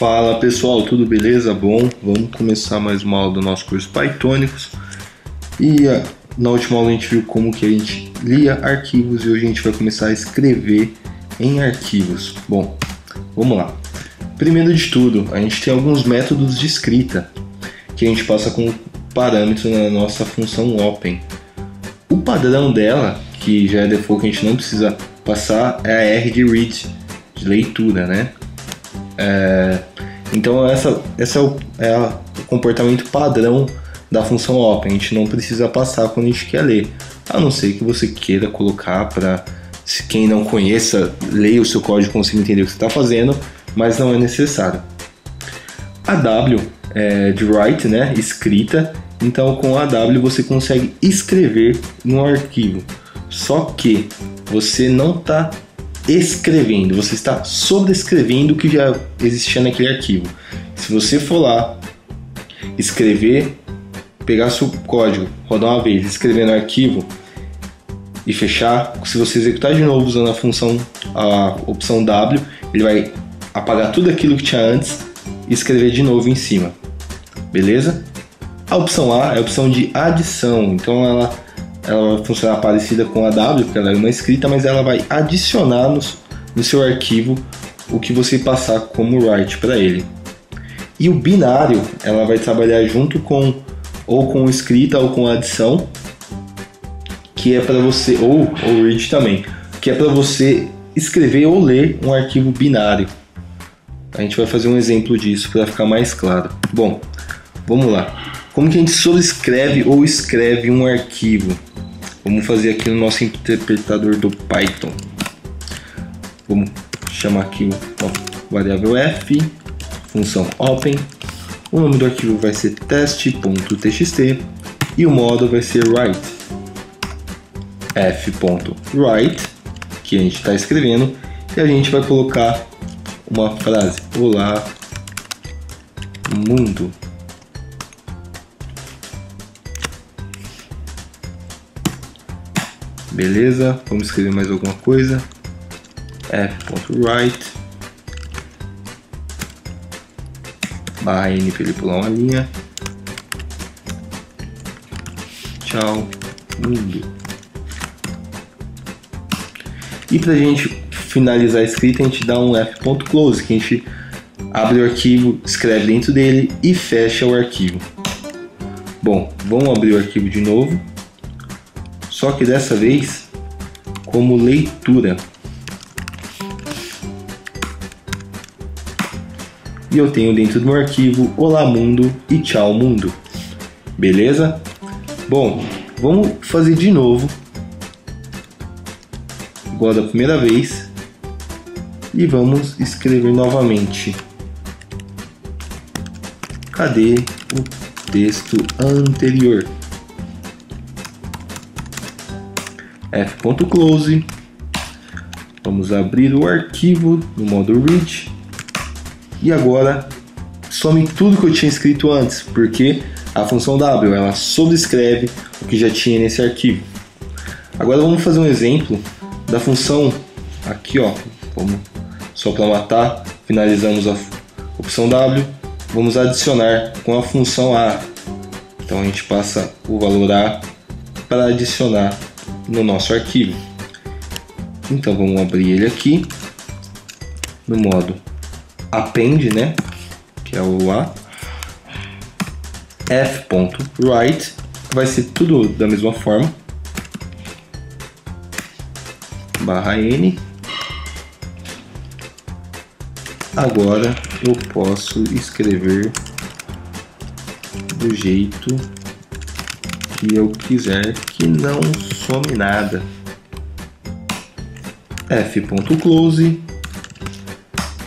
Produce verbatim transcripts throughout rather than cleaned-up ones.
Fala pessoal, tudo beleza? Bom, vamos começar mais uma aula do nosso curso Pythonicos. E na última aula a gente viu como que a gente lia arquivos e hoje a gente vai começar a escrever em arquivos. Bom, vamos lá. Primeiro de tudo, a gente tem alguns métodos de escrita que a gente passa como parâmetro na nossa função open. O padrão dela, que já é default, que a gente não precisa passar, é a R de read, de leitura, né? É, então essa, essa é, o, é o comportamento padrão da função open. A gente não precisa passar quando a gente quer ler, a não ser que você queira colocar para quem não conheça, leia o seu código e consiga entender o que você está fazendo, mas não é necessário. A W é de write, né? Escrita. Então com a W você consegue escrever no arquivo, só que você não está escrevendo, você está sobrescrevendo o que já existia naquele arquivo. Se você for lá escrever, pegar seu código, rodar uma vez, escrever no arquivo e fechar, se você executar de novo usando a função, a opção W, ele vai apagar tudo aquilo que tinha antes e escrever de novo em cima, beleza? A opção A é a opção de adição, então ela ela vai funcionar parecida com a W, porque ela é uma escrita, mas ela vai adicionar no, no seu arquivo o que você passar como write para ele. E o binário, ela vai trabalhar junto com ou com escrita ou com adição, que é para você, ou, ou read também, que é para você escrever ou ler um arquivo binário. A gente vai fazer um exemplo disso para ficar mais claro. Bom, vamos lá. Como que a gente sobrescreve ou escreve um arquivo? Vamos fazer aqui no nosso interpretador do Python. Vamos chamar aqui o variável f, função open. O nome do arquivo vai ser test ponto t x t e o modo vai ser write. f.write, que a gente está escrevendo, e a gente vai colocar uma frase: olá mundo. Beleza, vamos escrever mais alguma coisa. f.write barra n para ele pular uma linha. Tchau mundo. E para a gente finalizar a escrita, a gente dá um f.close, que a gente abre o arquivo, escreve dentro dele e fecha o arquivo. Bom, vamos abrir o arquivo de novo, só que dessa vez como leitura. E eu tenho dentro do meu arquivo olá mundo e tchau mundo. Beleza? Bom, vamos fazer de novo, igual da primeira vez, e vamos escrever novamente. Cadê o texto anterior? f.close, vamos abrir o arquivo no modo read, e agora some tudo que eu tinha escrito antes, porque a função W, ela sobrescreve o que já tinha nesse arquivo. Agora vamos fazer um exemplo da função aqui, ó, vamos, só para matar, finalizamos a opção W, vamos adicionar com a função A. Então a gente passa o valor A para adicionar no nosso arquivo. Então vamos abrir ele aqui no modo append, né, que é o A. f.write vai ser tudo da mesma forma, barra n. Agora eu posso escrever do jeito que eu quiser, que não some nada. f.close,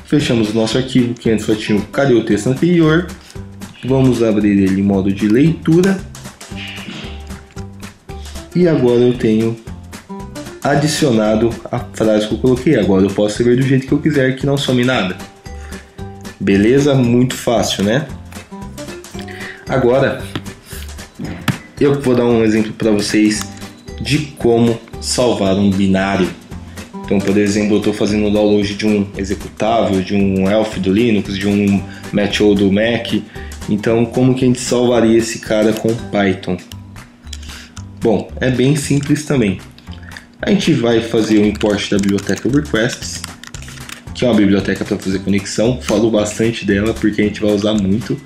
fechamos o nosso arquivo que antes só tinha o cadê o texto anterior, vamos abrir ele em modo de leitura, e agora eu tenho adicionado a frase que eu coloquei. Agora eu posso escrever do jeito que eu quiser, que não some nada. Beleza? Muito fácil, né? Agora eu vou dar um exemplo para vocês de como salvar um binário. Então Então, por exemplo, eu estou fazendo o download de um executável, de um E L F do Linux, de um Mach-O do Mac. Então, como que a gente salvaria esse cara com Python? Bom, é bem simples também. A gente vai fazer o import da biblioteca Requests, que é uma biblioteca para fazer conexão. Falo bastante dela porque a gente vai usar muito.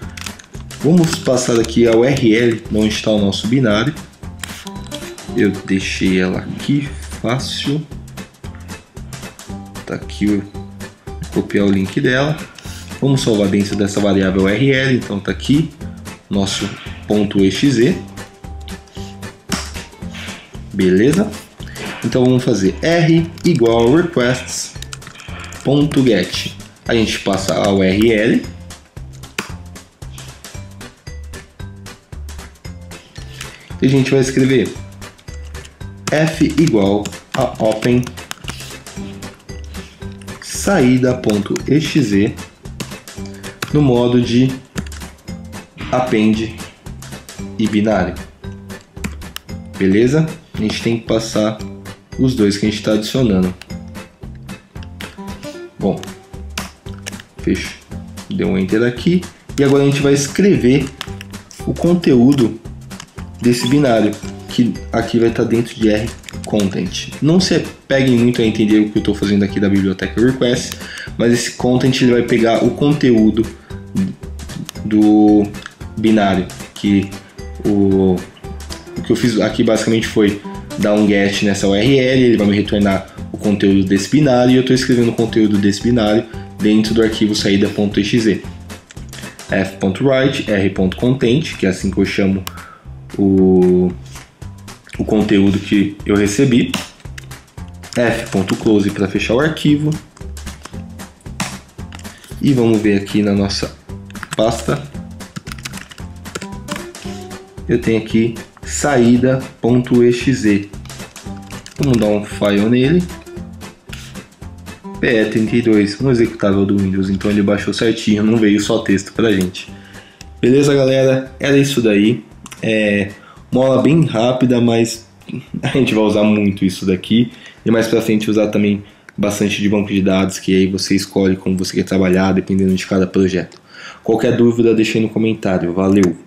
Vamos passar aqui a U R L onde está o nosso binário. Eu deixei ela aqui, fácil. Tá aqui, vou copiar o link dela. Vamos salvar dentro dessa variável U R L. Então tá aqui nosso .exe. Beleza? Então vamos fazer r igual requests.get. A gente passa a U R L. E a gente vai escrever f igual a open saída.exe no modo de append e binário. Beleza? A gente tem que passar os dois que a gente está adicionando. Bom, fecho. Deu um enter aqui. E agora a gente vai escrever o conteúdo desse binário, que aqui vai estar dentro de R content. Não se peguem muito a entender o que eu estou fazendo aqui da biblioteca request, mas esse content ele vai pegar o conteúdo do binário, que o, o que eu fiz aqui basicamente foi dar um get nessa U R L, ele vai me retornar o conteúdo desse binário, e eu estou escrevendo o conteúdo desse binário dentro do arquivo saída.exe. f.write, r.content, que é assim que eu chamo o, o conteúdo que eu recebi, f.close para fechar o arquivo, e vamos ver aqui na nossa pasta, eu tenho aqui saída.exe, vamos dar um file nele, P E trinta e dois, um executável do Windows, então ele baixou certinho, não veio só texto pra gente. Beleza, galera? Era isso daí. É uma aula bem rápida, mas a gente vai usar muito isso daqui, e mais pra frente usar também bastante de banco de dados, que aí você escolhe como você quer trabalhar, dependendo de cada projeto. Qualquer dúvida, deixa aí no comentário. Valeu!